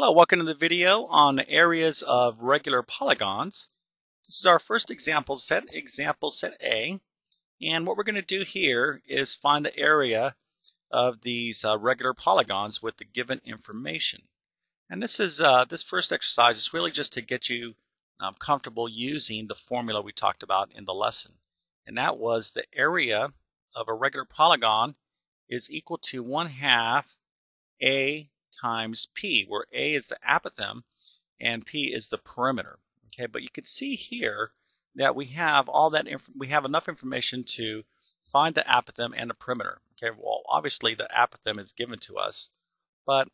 Hello, welcome to the video on areas of regular polygons. This is our first example set A. And what we're going to do here is find the area of these regular polygons with the given information. And this is this first exercise is really just to get you comfortable using the formula we talked about in the lesson. And that was the area of a regular polygon is equal to 1/2 A times P, where A is the apothem and P is the perimeter. Okay, but you can see here that we have all that enough information to find the apothem and the perimeter. Okay, well, obviously the apothem is given to us, but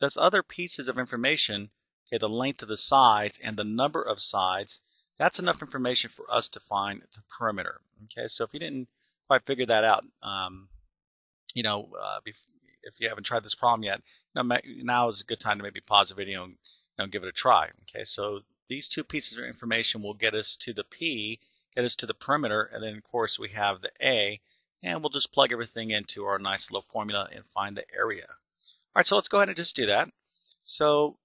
there's other pieces of information. Okay, the length of the sides and the number of sides. That's enough information for us to find the perimeter. Okay, so if you didn't quite figure that out, if you haven't tried this problem yet, now is a good time to maybe pause the video and give it a try. Okay, so these two pieces of information will get us to the P, get us to the perimeter, and then of course we have the A, and we'll just plug everything into our nice little formula and find the area. All right, so let's go ahead and just do that. So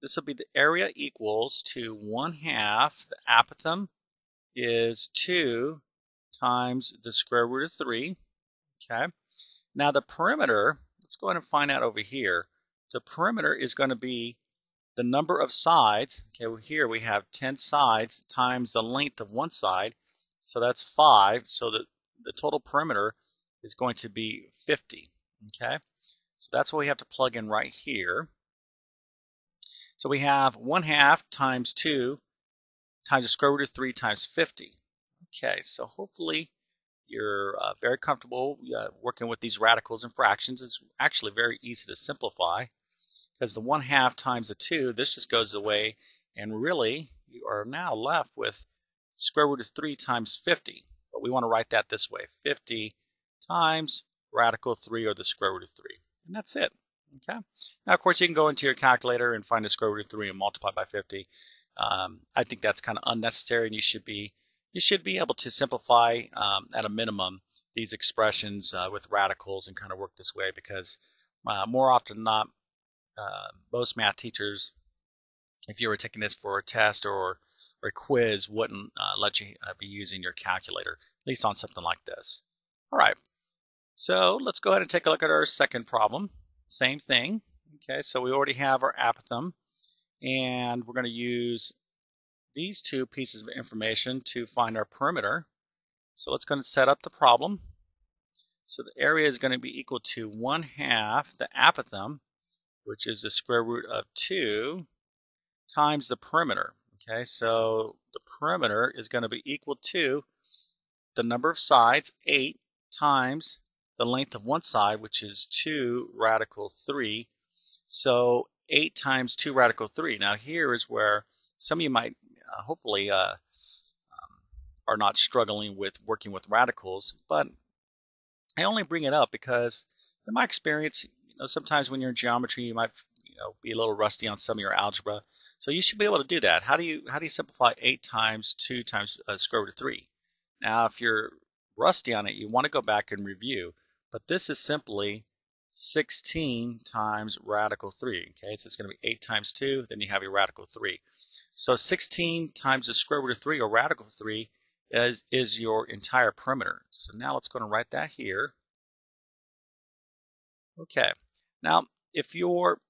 this will be the area equals to 1/2, the apothem is 2 times the square root of 3. Okay. Now the perimeter, let's go ahead and find out over here. The perimeter is going to be the number of sides. Okay, well here we have 10 sides times the length of one side, so that's 5. So the total perimeter is going to be 50. Okay, so that's what we have to plug in right here. So we have 1/2 times 2 times the square root of 3 times 50. Okay, so hopefully you're very comfortable working with these radicals and fractions. It's actually very easy to simplify because the 1/2 times the 2, this just goes away, and really you are now left with square root of 3 times 50. But we want to write that this way, 50 times radical 3 or the square root of 3. And that's it. Okay. Now, of course, you can go into your calculator and find the square root of 3 and multiply by 50. I think that's kind of unnecessary, and you should be able to simplify at a minimum these expressions with radicals and kind of work this way, because more often than not, most math teachers, if you were taking this for a test or a quiz, wouldn't let you be using your calculator, at least on something like this. All right, so let's go ahead and take a look at our second problem. Same thing. Okay, so we already have our apothem, and we're going to use these two pieces of information to find our perimeter. So let's go and set up the problem. So the area is going to be equal to 1/2 the apothem, which is the square root of 2, times the perimeter. Okay, so the perimeter is going to be equal to the number of sides, 8, times the length of one side, which is 2 radical 3. So 8 times 2 radical 3. Now here is where some of you might hopefully are not struggling with working with radicals, but I only bring it up because in my experience, sometimes when you're in geometry, you might be a little rusty on some of your algebra. So you should be able to do that. How do you simplify 8 times 2 times square root of 3? Now, if you're rusty on it, you want to go back and review. But this is simply 16 times radical 3. Okay, so it's going to be 8 times 2, then you have your radical 3. So 16 times the square root of 3, or radical 3, is your entire perimeter. So now let's go and write that here. Okay, now if you're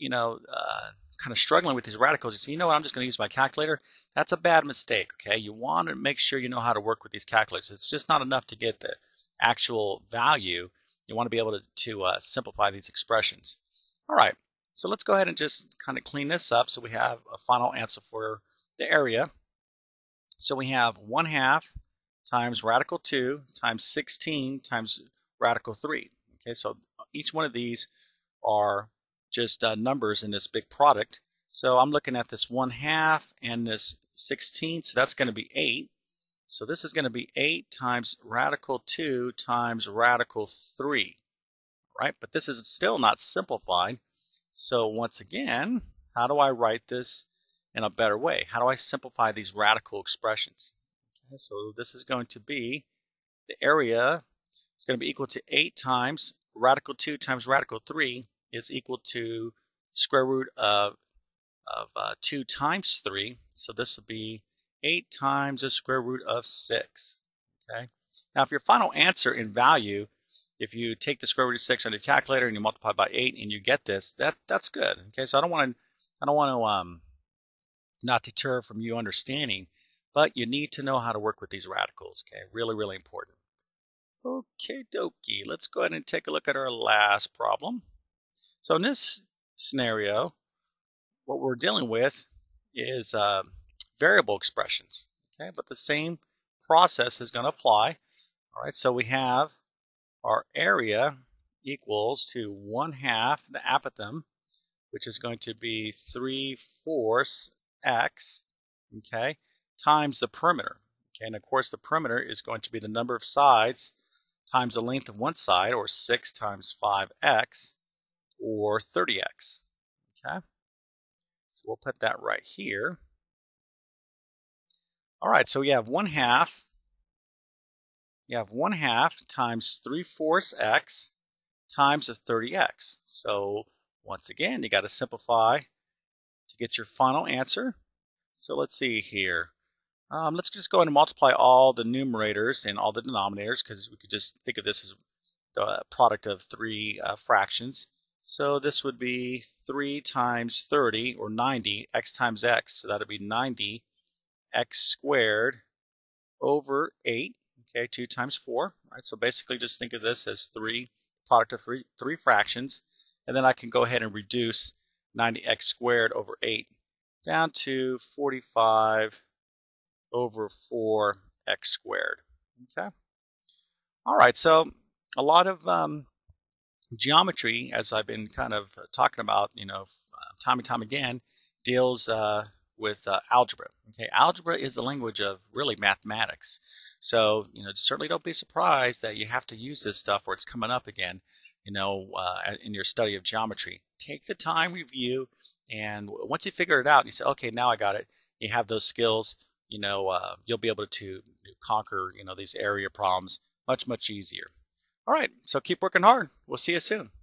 kind of struggling with these radicals, you say, you know what, I'm just going to use my calculator. That's a bad mistake. Okay, you want to make sure you know how to work with these calculators. It's just not enough to get the actual value. You want to be able to simplify these expressions. All right, so let's go ahead and just kind of clean this up so we have a final answer for the area. So we have 1/2 times radical 2 times 16 times radical 3. Okay, so each one of these are just numbers in this big product. So I'm looking at this 1/2 and this 16, so that's going to be 8. So this is going to be 8 times radical 2 times radical 3, right? But this is still not simplified. So once again, how do I write this in a better way? How do I simplify these radical expressions? Okay, so this is going to be the area. It's going to be equal to 8 times radical 2 times radical 3 is equal to square root of 2 times 3. So this will be 8 times the square root of 6. Okay. Now if your final answer in value, if you take the square root of 6 on your calculator and you multiply by 8 and you get this, that's good. Okay, so I don't want to not deter from you understanding, but you need to know how to work with these radicals. Okay, really, really important. Okay, dokie. Let's go ahead and take a look at our last problem. So in this scenario, what we're dealing with is variable expressions. Okay, but the same process is going to apply. All right, so we have our area equals to 1/2 the apothem, which is going to be 3/4 x, okay, times the perimeter. Okay, and of course the perimeter is going to be the number of sides times the length of one side, or 6 times 5x, or 30x. Okay, so we'll put that right here. All right, so we have 1/2. You have 1/2 times 3/4 x times the 30x. So once again, you got to simplify to get your final answer. So let's see here. Let's just go ahead and multiply all the numerators and all the denominators, because we could just think of this as the product of three fractions. So this would be 3 times 30, or 90, x times x. So that would be 90 x squared over 8. Okay, 2 times 4. Right? So basically just think of this as product of three fractions. And then I can go ahead and reduce 90x squared over 8 down to 45 over 4x squared. Okay. All right, so a lot of geometry, as I've been kind of talking about, you know, time and time again, deals with algebra. Okay, algebra is the language of really mathematics. So, you know, certainly don't be surprised that you have to use this stuff or it's coming up again, you know, in your study of geometry. Take the time, review, and once you figure it out, you say, okay, now I got it. You have those skills, you know, you'll be able to conquer, you know, these area problems much, much easier. All right, so keep working hard. We'll see you soon.